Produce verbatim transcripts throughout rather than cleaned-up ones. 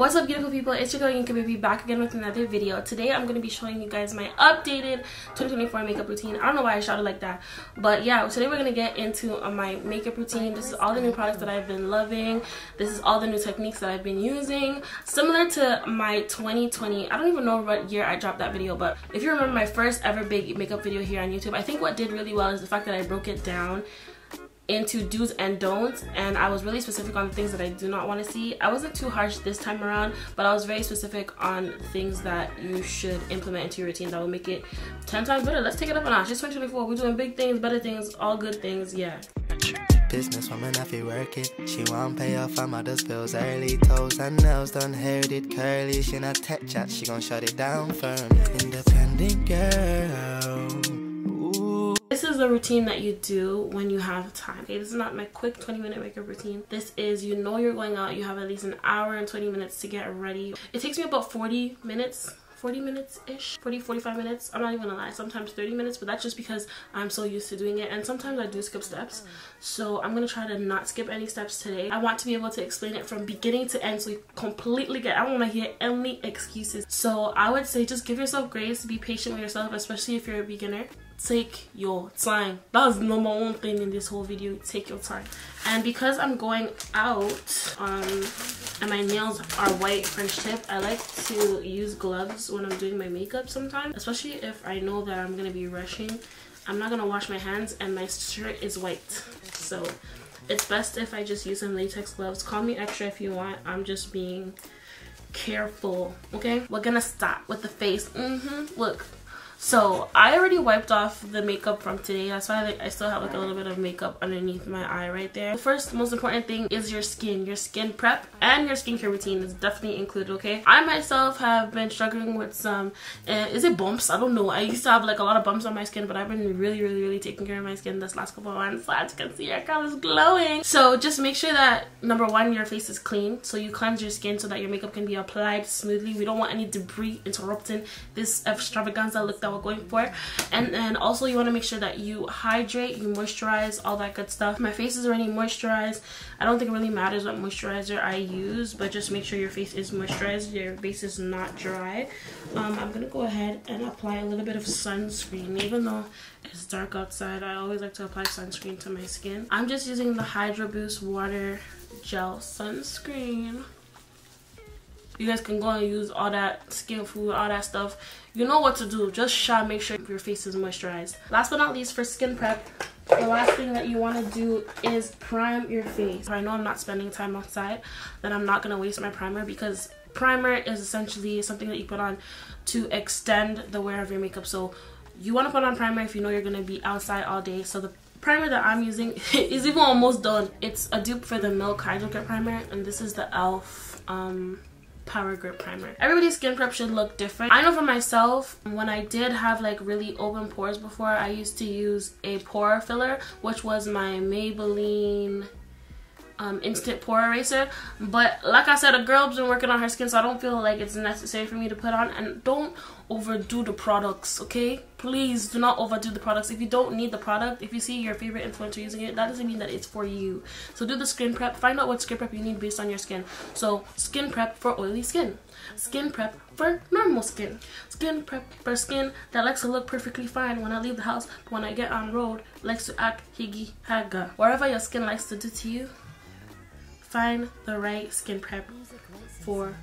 What's up, beautiful people? It's your girl Yinka Baby, back again with another video. Today I'm going to be showing you guys my updated twenty twenty-four makeup routine. I don't know why I shouted like that, but yeah, today we're going to get into my makeup routine. This is all the new products that I've been loving. This is all the new techniques that I've been using, similar to my twenty twenty. I don't even know what year I dropped that video, but if you remember my first ever big makeup video here on YouTube, I think what did really well is the fact that I broke it down into do's and don'ts, and I was really specific on the things that I do not want to see. I wasn't too harsh this time around, but I was very specific on things that you should implement into your routine that will make it ten times better. Let's take it up a notch. It's twenty twenty-four. We're doing big things, better things, all good things. Yeah. Business woman, I feel work it. She won't pay off her mother's bills early. Toes and nails done haired curly. She not tech chat. She gonna shut it down for me. Independent girl. This is a routine that you do when you have time. Okay, this is not my quick twenty minute makeup routine. This is, you know you're going out, you have at least an hour and twenty minutes to get ready. It takes me about forty minutes. forty minutes-ish, forty, forty-five minutes. I'm not even gonna lie, sometimes thirty minutes, but that's just because I'm so used to doing it, and sometimes I do skip steps, so I'm gonna try to not skip any steps today. I want to be able to explain it from beginning to end, so you completely get, I don't wanna hear any excuses. So I would say just give yourself grace, be patient with yourself, especially if you're a beginner. Take your time. That was number one thing in this whole video, take your time. And because I'm going out, um, and my nails are white French tip, I like to use gloves when I'm doing my makeup sometimes, especially if I know that I'm gonna be rushing. I'm not gonna wash my hands, and my shirt is white, so it's best if I just use some latex gloves. Call me extra if you want, I'm just being careful. Okay, we're gonna start with the face. Mm-hmm. Look, so I already wiped off the makeup from today. That's why I still have like a little bit of makeup underneath my eye right there. The first most important thing is your skin. Your skin prep and your skincare routine is definitely included, okay? I myself have been struggling with some, uh, is it bumps? I don't know. I used to have like a lot of bumps on my skin, but I've been really, really, really taking care of my skin this last couple of months. As you can see, your girl is glowing. So just make sure that, number one, your face is clean. So you cleanse your skin so that your makeup can be applied smoothly. We don't want any debris interrupting this extravaganza look that we're going for. And then also you want to make sure that you hydrate, you moisturize, all that good stuff. My face is already moisturized. I don't think it really matters what moisturizer I use, but just make sure your face is moisturized, your face is not dry. um I'm gonna go ahead and apply a little bit of sunscreen. Even though it's dark outside, I always like to apply sunscreen to my skin. I'm just using the Hydro Boost Water Gel Sunscreen. You guys can go and use all that skin food, all that stuff. You know what to do. Just shop, make sure your face is moisturized. Last but not least, for skin prep, the last thing that you want to do is prime your face. If I know I'm not spending time outside, then I'm not going to waste my primer, because primer is essentially something that you put on to extend the wear of your makeup. So you want to put on primer if you know you're going to be outside all day. So the primer that I'm using is even almost done. It's a dupe for the Milk Hydro Grip Primer, and this is the e l f. Um, Power Grip Primer. Everybody's skin prep should look different. I know for myself, when I did have like really open pores before, I used to use a pore filler, which was my Maybelline um, Instant Pore Eraser. But like I said, a girl's been working on her skin, so I don't feel like it's necessary for me to put on. And don't overdo the products, okay? Please do not overdo the products. If you don't need the product, if you see your favorite influencer using it, that doesn't mean that it's for you. So do the skin prep. Find out what skin prep you need based on your skin. So skin prep for oily skin, skin prep for normal skin, skin prep for skin that likes to look perfectly fine when I leave the house, but when I get on road likes to act higgy haga. Whatever your skin likes to do to you, find the right skin prep for you.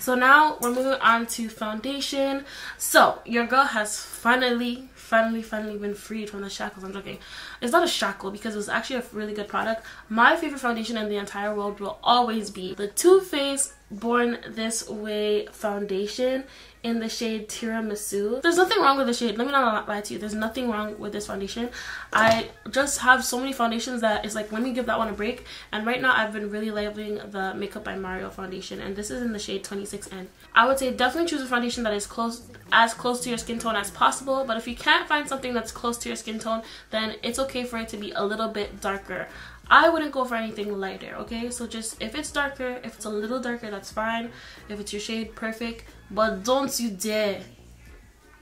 So now we're moving on to foundation. So your girl has finally finally finally been freed from the shackles. I'm joking, it's not a shackle because it was actually a really good product. My favorite foundation in the entire world will always be the Too Faced Born This Way foundation in the shade Tiramisu. There's nothing wrong with the shade, let me not lie to you. There's nothing wrong with this foundation. I just have so many foundations that it's like, let me give that one a break. And right now I've been really loving the Makeup by Mario foundation, and this is in the shade twenty-six N. I would say definitely choose a foundation that is close, as close to your skin tone as possible, but if you can't find something that's close to your skin tone, then it's okay for it to be a little bit darker. I wouldn't go for anything lighter, okay? So just, if it's darker, if it's a little darker, that's fine. If it's your shade, perfect. But don't you dare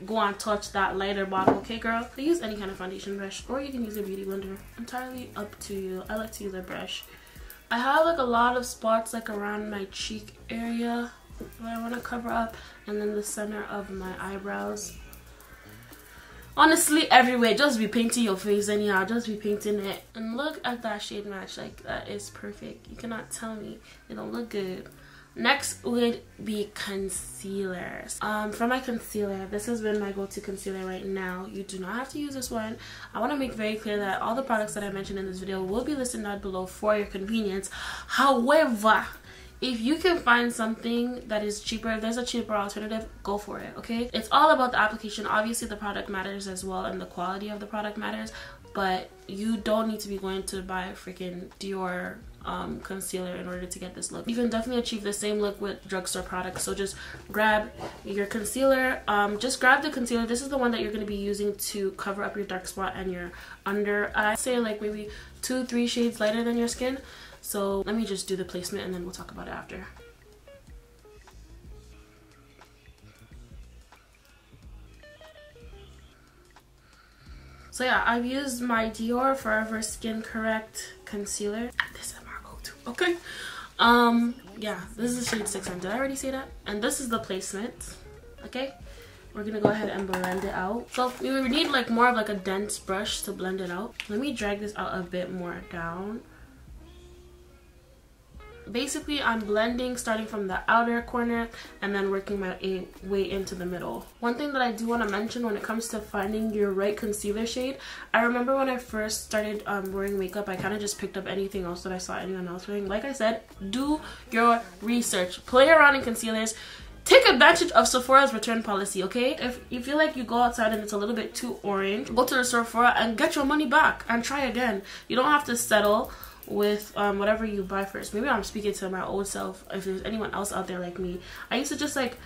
go and touch that lighter bottle, okay, girl? You use any kind of foundation brush, or you can use a beauty blender. Entirely up to you. I like to use a brush. I have like a lot of spots like around my cheek area that I want to cover up, and then the center of my eyebrows. Honestly, everywhere. Just be painting your face anyhow. Just be painting it. And look at that shade match. Like, that is perfect. You cannot tell me it don't look good. Next would be concealers. Um, for my concealer, this has been my go-to concealer right now. You do not have to use this one. I want to make very clear that all the products that I mentioned in this video will be listed down below for your convenience. However, if you can find something that is cheaper, if there's a cheaper alternative, go for it, okay? It's all about the application. Obviously, the product matters as well, and the quality of the product matters, but you don't need to be going to buy a freaking Dior um, concealer in order to get this look. You can definitely achieve the same look with drugstore products, so just grab your concealer. Um, just grab the concealer. This is the one that you're going to be using to cover up your dark spot and your under eye. Say like maybe two, three shades lighter than your skin. So let me just do the placement and then we'll talk about it after. So yeah, I've used my Dior Forever Skin Correct Concealer. This is my go-to, okay? Um, yeah, this is shade six hundred. Did I already say that? And this is the placement, okay? We're gonna go ahead and blend it out. So we would need like more of like a dense brush to blend it out. Let me drag this out a bit more down. Basically, I'm blending starting from the outer corner and then working my way into the middle. One thing that I do want to mention when it comes to finding your right concealer shade, I remember when I first started um, wearing makeup, I kind of just picked up anything else that I saw anyone else wearing. Like I said, do your research. Play around in concealers. Take advantage of Sephora's return policy, okay? If you feel like you go outside and it's a little bit too orange, go to the Sephora and get your money back and try again. You don't have to settle with um whatever you buy first. Maybe I'm speaking to my old self. If there's anyone else out there like me, I used to just like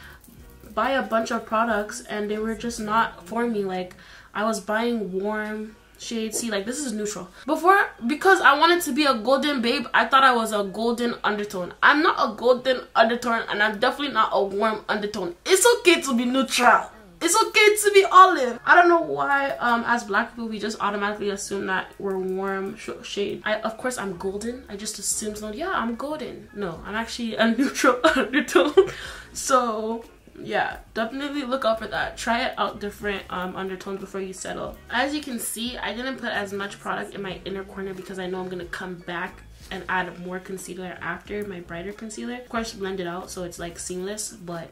buy a bunch of products and they were just not for me. Like, I was buying warm shades. See, like, this is neutral before, because I wanted to be a golden babe. I thought I was a golden undertone. I'm not a golden undertone, and I'm definitely not a warm undertone. It's okay to be neutral. It's okay to be olive. I don't know why, um, as black people, we just automatically assume that we're warm sh shade. I, of course, I'm golden. I just assume, so, yeah, I'm golden. No, I'm actually a neutral undertone. So, yeah, definitely look out for that. Try it out different um, undertones before you settle. As you can see, I didn't put as much product in my inner corner because I know I'm gonna come back and add more concealer after, my brighter concealer. Of course, blend it out so it's like seamless, but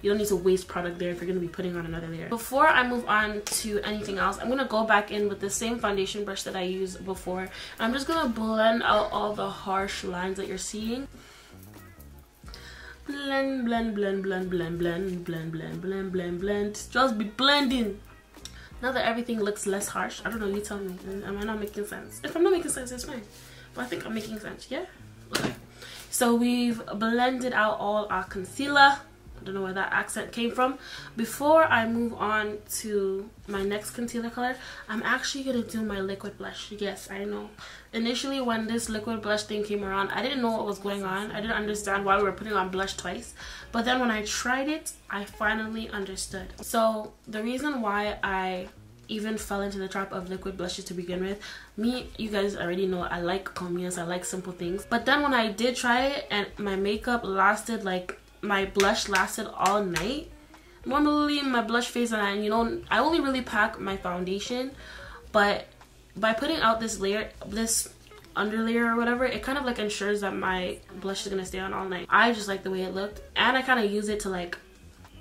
you don't need to waste product there if you're going to be putting on another layer. Before I move on to anything else, I'm going to go back in with the same foundation brush that I used before. I'm just going to blend out all the harsh lines that you're seeing. Blend, blend, blend, blend, blend, blend, blend, blend, blend, blend, blend. Just be blending. Now that everything looks less harsh, I don't know, you tell me. Am I not making sense? If I'm not making sense, it's fine. But I think I'm making sense, yeah? Okay. So we've blended out all our concealer. I don't know where that accent came from. Before I move on to my next concealer color, I'm actually gonna do my liquid blush. Yes, I know. Initially, when this liquid blush thing came around, I didn't know what was going on. I didn't understand why we were putting on blush twice. But then when I tried it, I finally understood. So the reason why I even fell into the trap of liquid blushes to begin with, me, you guys already know, I like communes, I like simple things. But then when I did try it and my makeup lasted like, my blush lasted all night. Normally my blush phase, and I, you know, I only really pack my foundation, but by putting out this layer, this underlayer or whatever, it kind of like ensures that my blush is gonna stay on all night. I just like the way it looked, and I kind of use it to like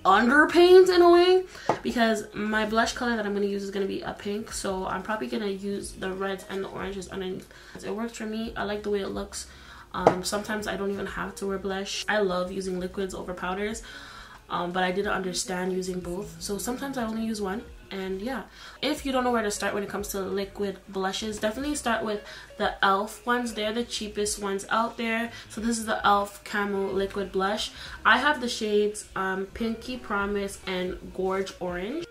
underpaint in a way, because my blush color that I'm gonna use is gonna be a pink, so I'm probably gonna use the reds and the oranges underneath. It works for me. I like the way it looks. Um, sometimes I don't even have to wear blush. I love using liquids over powders, um, but I didn't understand using both. So sometimes I only use one, and yeah. If you don't know where to start when it comes to liquid blushes, definitely start with the e l f ones. They're the cheapest ones out there. So this is the e l f Camo Liquid Blush. I have the shades um, Pinky Promise and Gorge Orange.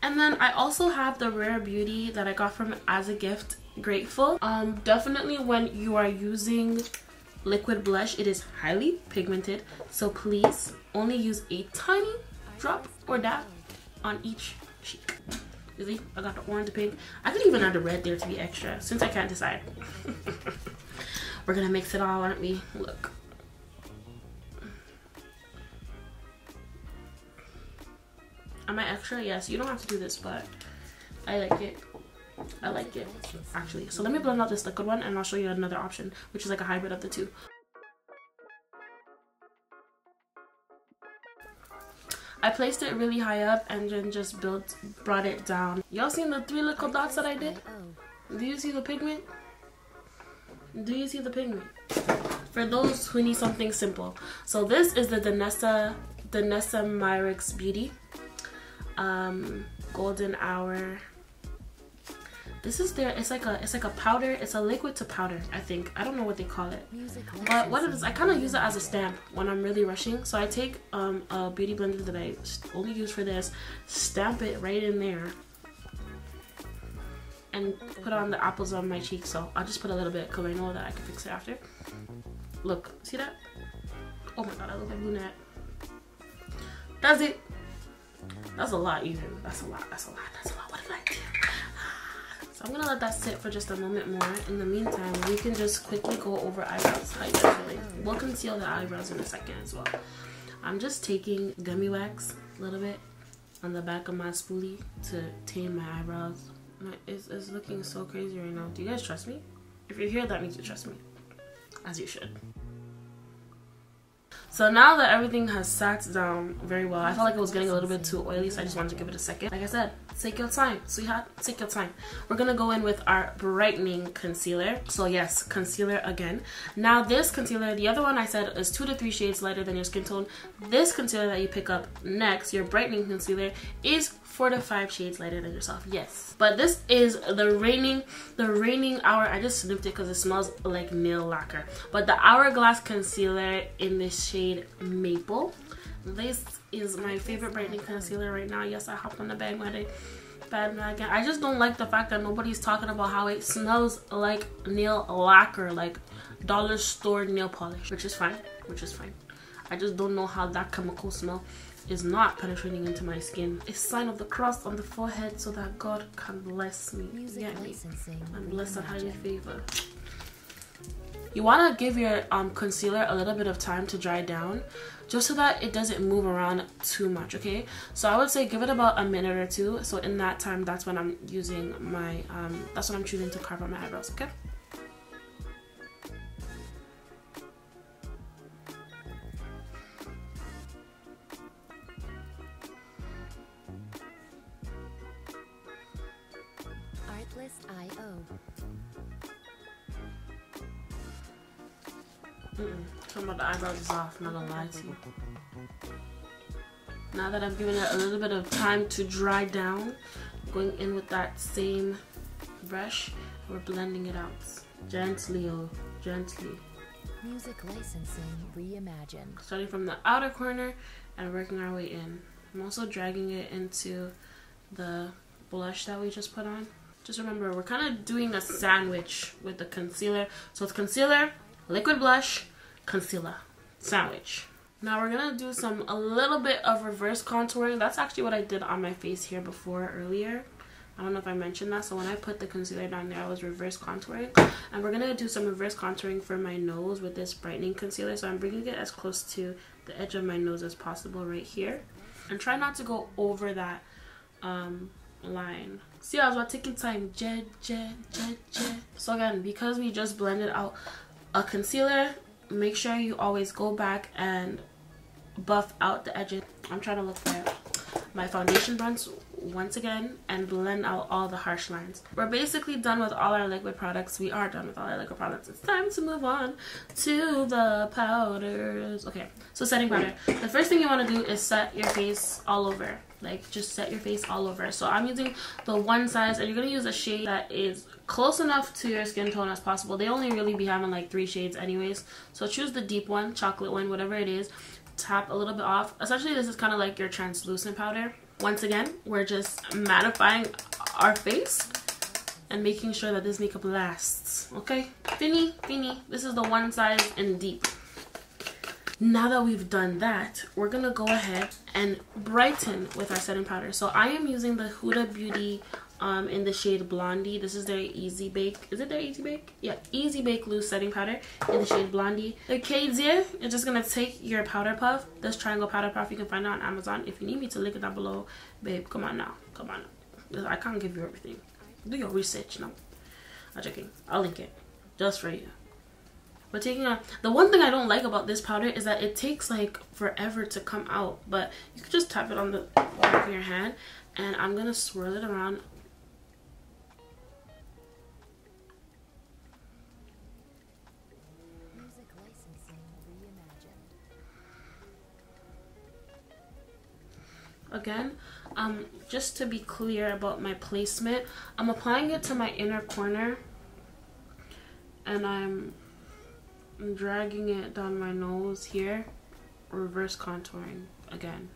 And then I also have the Rare Beauty that I got from as a gift, Grateful. Um, definitely when you are using liquid blush, it is highly pigmented, so please only use a tiny drop or dab on each cheek. You see, I got the orange, the pink. I could even add the red there to be extra, since I can't decide. We're gonna mix it all, aren't we? Look. Am I extra? Yes. You don't have to do this, but I like it. I like it, actually. So let me blend out this liquid one, and I'll show you another option, which is like a hybrid of the two. I placed it really high up and then just built, brought it down. Y'all seen the three little dots that I did? Do you see the pigment? Do you see the pigment? For those who need something simple. So this is the Danessa, Danessa Myricks Beauty. Um, Golden Hour. This is their, it's like a, it's like a powder, it's a liquid to powder, I think. I don't know what they call it. But what it is, I kind of use it as a stamp when I'm really rushing. So I take um, a beauty blender that I only use for this, stamp it right in there, and put on the apples on my cheek. So I'll just put a little bit because I know that I can fix it after. Look, see that? Oh my god, I look like Lunette. That's it. That's a lot, even. That's a lot, that's a lot, that's a lot. What did I do? So I'm gonna let that sit for just a moment more. In the meantime, we can just quickly go over eyebrows. How you guys feeling? We'll conceal the eyebrows in a second as well. I'm just taking gummy wax a little bit on the back of my spoolie to tame my eyebrows. My, it's, it's looking so crazy right now. Do you guys trust me? If you're here, that means you trust me, as you should. So now that everything has sat down very well, I felt like it was getting a little bit too oily, so I just wanted to give it a second. Like I said, take your time, sweetheart, take your time. We're gonna go in with our brightening concealer. So yes, concealer again. Now this concealer, the other one I said is two to three shades lighter than your skin tone. This concealer that you pick up next, your brightening concealer, is four to five shades lighter than yourself, yes. But this is the reigning, the reigning hour. I just sniffed it because it smells like nail lacquer. But the Hourglass concealer in this shade Maple. This is my favorite brightening concealer right now. Yes, I hopped on the bandwagon. bandwagon. I just don't like the fact that nobody's talking about how it smells like nail lacquer, like dollar store nail polish, which is fine, which is fine. I just don't know how that chemical smell is not penetrating into my skin. A sign of the cross on the forehead so that God can bless me. Get me. I'm blessed and highly favored. You want to give your um, concealer a little bit of time to dry down, just so that it doesn't move around too much, okay? So I would say give it about a minute or two. So in that time, that's when I'm using my, um, that's when I'm choosing to carve out my eyebrows, okay? Artlist I O. Some of the eyebrows is off, not gonna lie to you. Now that I've given it a little bit of time to dry down, going in with that same brush, we're blending it out. Gently, oh, gently. Music licensing reimagined. Starting from the outer corner and working our way in. I'm also dragging it into the blush that we just put on. Just remember, we're kind of doing a sandwich with the concealer. So it's concealer, liquid blush, concealer, sandwich. Now we're gonna do some a little bit of reverse contouring. That's actually what I did on my face here before earlier. I don't know if I mentioned that. So when I put the concealer down there, I was reverse contouring. And we're gonna do some reverse contouring for my nose with this brightening concealer. So I'm bringing it as close to the edge of my nose as possible right here. And try not to go over that um, line. See, I was about taking time. Jet, jet, jet, jet. So again, because we just blended out a concealer, make sure you always go back and buff out the edges. I'm trying to look for my foundation brush once again and blend out all the harsh lines. We're basically done with all our liquid products. We are done with all our liquid products. It's time to move on to the powders. Okay, so setting powder. The first thing you want to do is set your face all over. Like, just set your face all over. So I'm using the One/Size, and you're going to use a shade that is close enough to your skin tone as possible. They only really be having like three shades anyways. So choose the deep one, chocolate one, whatever it is. Tap a little bit off. Essentially, this is kind of like your translucent powder. Once again, we're just mattifying our face and making sure that this makeup lasts, okay? Finny, finny. This is the One/Size in deep. Now that we've done that, we're going to go ahead and brighten with our setting powder. So I am using the Huda Beauty um, in the shade Blondie. This is their Easy Bake. Is it their Easy Bake? Yeah, Easy Bake Loose Setting Powder in the shade Blondie. Okay, dear, you're just going to take your powder puff, this triangle powder puff. You can find it on Amazon. If you need me to link it down below, babe, come on now. Come on now. I can't give you everything. Do your research now. I'm joking. I'll link it just for you. But taking a, the one thing I don't like about this powder is that it takes like forever to come out. But you can just tap it on the back of your hand, and I'm gonna swirl it around. Music licensing reimagined. Again, um, just to be clear about my placement, I'm applying it to my inner corner, and I'm. I'm dragging it down my nose here, reverse contouring again,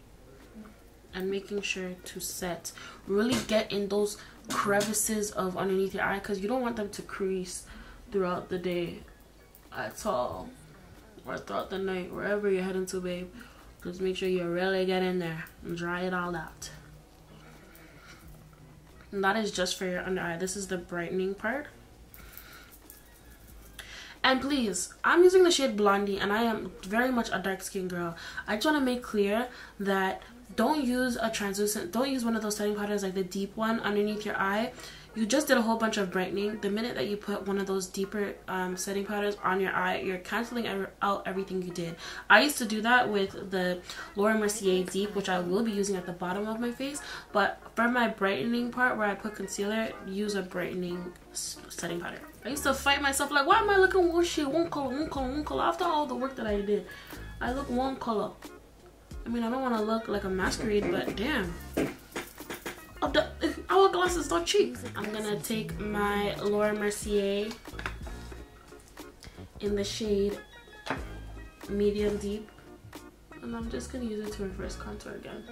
and making sure to set, really get in those crevices of underneath your eye, because you don't want them to crease throughout the day at all, or throughout the night, wherever you're heading to, babe. Just make sure you really get in there and dry it all out. And that is just for your under eye. This is the brightening part. And please, I'm using the shade Blondie, and I am very much a dark-skinned girl. I just want to make clear that don't use a translucent, don't use one of those setting powders like the deep one underneath your eye. You just did a whole bunch of brightening. The minute that you put one of those deeper um, setting powders on your eye, you're canceling out everything you did. I used to do that with the Laura Mercier Deep, which I will be using at the bottom of my face. But for my brightening part where I put concealer, use a brightening setting powder. I used to fight myself like, why am I looking one shade, one color, one color, one color? After all the work that I did, I look one color. I mean, I don't want to look like a masquerade, but damn. Oh, the Hourglass is not cheap. I'm gonna take my Laura Mercier in the shade Medium Deep, and I'm just gonna use it to reverse contour again.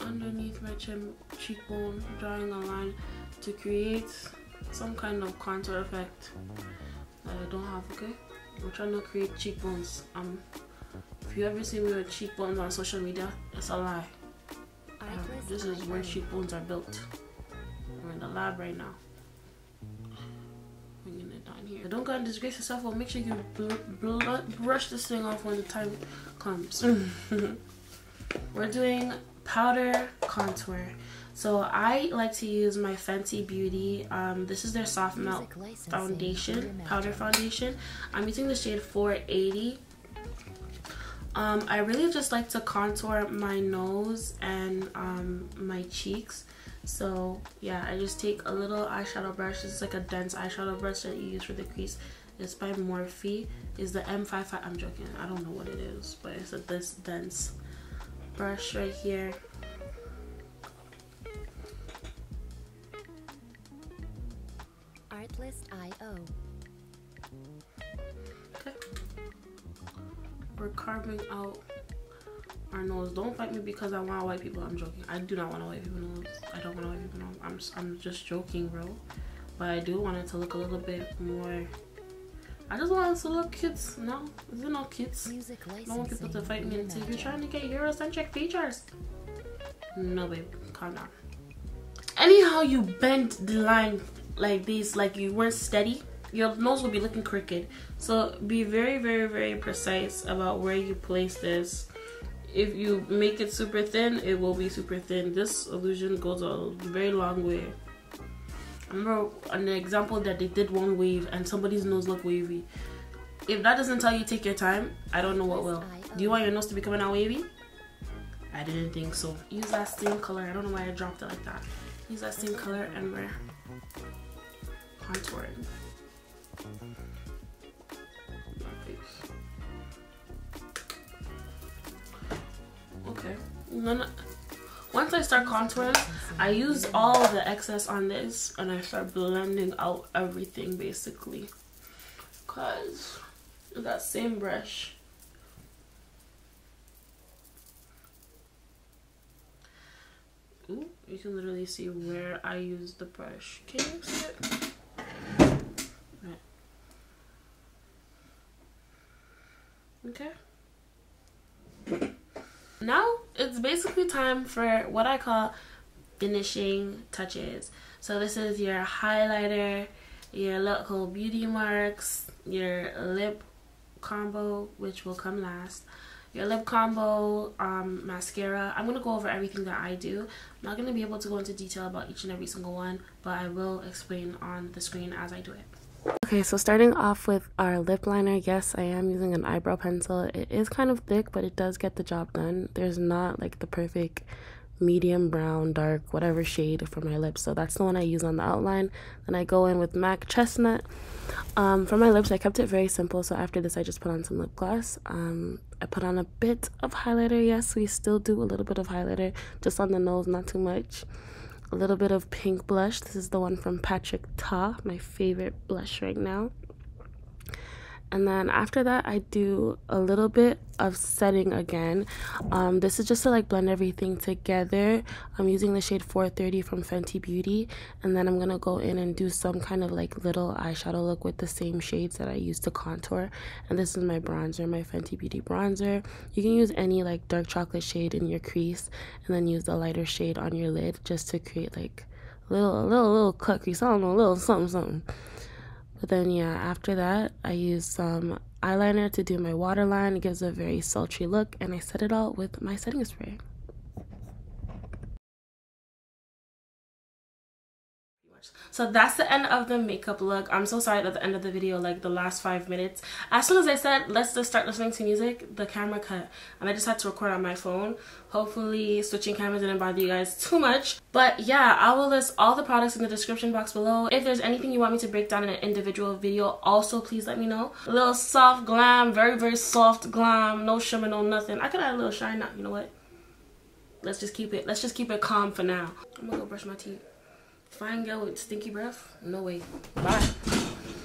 Underneath my chin, cheekbone, drawing a line to create some kind of contour effect that I don't have, okay? I'm trying to create cheekbones. Um, If you ever see me with cheekbones on social media, it's a lie. Um, this is where cheekbones are built. We're in the lab right now. Bringing it down here. Don't go and disgrace yourself, or make sure you bl bl brush this thing off when the time comes. We're doing powder contour. So I like to use my Fenty Beauty. Um, this is their Soft Melt Foundation, powder foundation. I'm using the shade four eighty. Um, I really just like to contour my nose and um, my cheeks. So yeah, I just take a little eyeshadow brush. This is like a dense eyeshadow brush that you use for the crease. It's by Morphe. It's the M fifty-five. I'm joking. I don't know what it is, but it's a, this dense brush right here. Artlist I O. We're carving out our nose. Don't fight me because I want white people. I'm joking. I do not want a white people nose. I don't want a white people nose. I'm just, I'm just joking, bro. But I do want it to look a little bit more. I just want it to look kids. No, these are not kids. I don't want people to fight me and say, you're trying to get Eurocentric features. No, babe. Calm down. Anyhow, you bend the line like this, like you weren't steady. Your nose will be looking crooked. So be very, very, very precise about where you place this. If you make it super thin, it will be super thin. This illusion goes a very long way. I remember an example that they did one wave and somebody's nose looked wavy. If that doesn't tell you take your time, I don't know what will. Do you want your nose to be coming out wavy? I didn't think so. Use that same color. I don't know why I dropped it like that. Use that same color and we're contouring. Okay, then once I start contouring, I use all the excess on this and I start blending out everything basically, because that same brush Ooh, you can literally see where I use the brush. Can you see it? Okay. Now it's basically time for what I call finishing touches. So this is your highlighter, your local beauty marks, your lip combo, which will come last, your lip combo, um, mascara. I'm going to go over everything that I do. I'm not going to be able to go into detail about each and every single one, but I will explain on the screen as I do it. Okay, so starting off with our lip liner, yes, I am using an eyebrow pencil. It is kind of thick, but it does get the job done. There's not like the perfect medium brown, dark, whatever shade for my lips, so that's the one I use on the outline. Then I go in with MAC Chestnut. Um, for my lips, I kept it very simple, so after this I just put on some lip gloss. Um, I put on a bit of highlighter. Yes, we still do a little bit of highlighter, just on the nose, not too much. A little bit of pink blush. This is the one from Patrick Ta, my favorite blush right now. And then after that, I do a little bit of setting again. Um, this is just to like blend everything together. I'm using the shade four thirty from Fenty Beauty. And then I'm going to go in and do some kind of like little eyeshadow look with the same shades that I used to contour. And this is my bronzer, my Fenty Beauty bronzer. You can use any like dark chocolate shade in your crease and then use the lighter shade on your lid just to create like a little, a little, little cut crease. I don't know, a little something, something. But then yeah, after that, I use some eyeliner to do my waterline. It gives a very sultry look, and I set it all with my setting spray. So that's the end of the makeup look. I'm so sorry that the end of the video, like the last five minutes. As soon as I said, let's just start listening to music, the camera cut. And I just had to record on my phone. Hopefully switching cameras didn't bother you guys too much. But yeah, I will list all the products in the description box below. If there's anything you want me to break down in an individual video, also please let me know. A little soft glam, very, very soft glam. No shimmer, no nothing. I could add a little shine now, you know what? Let's just keep it, let's just keep it calm for now. I'm gonna go brush my teeth. Fine girl with stinky breath? No way. Bye.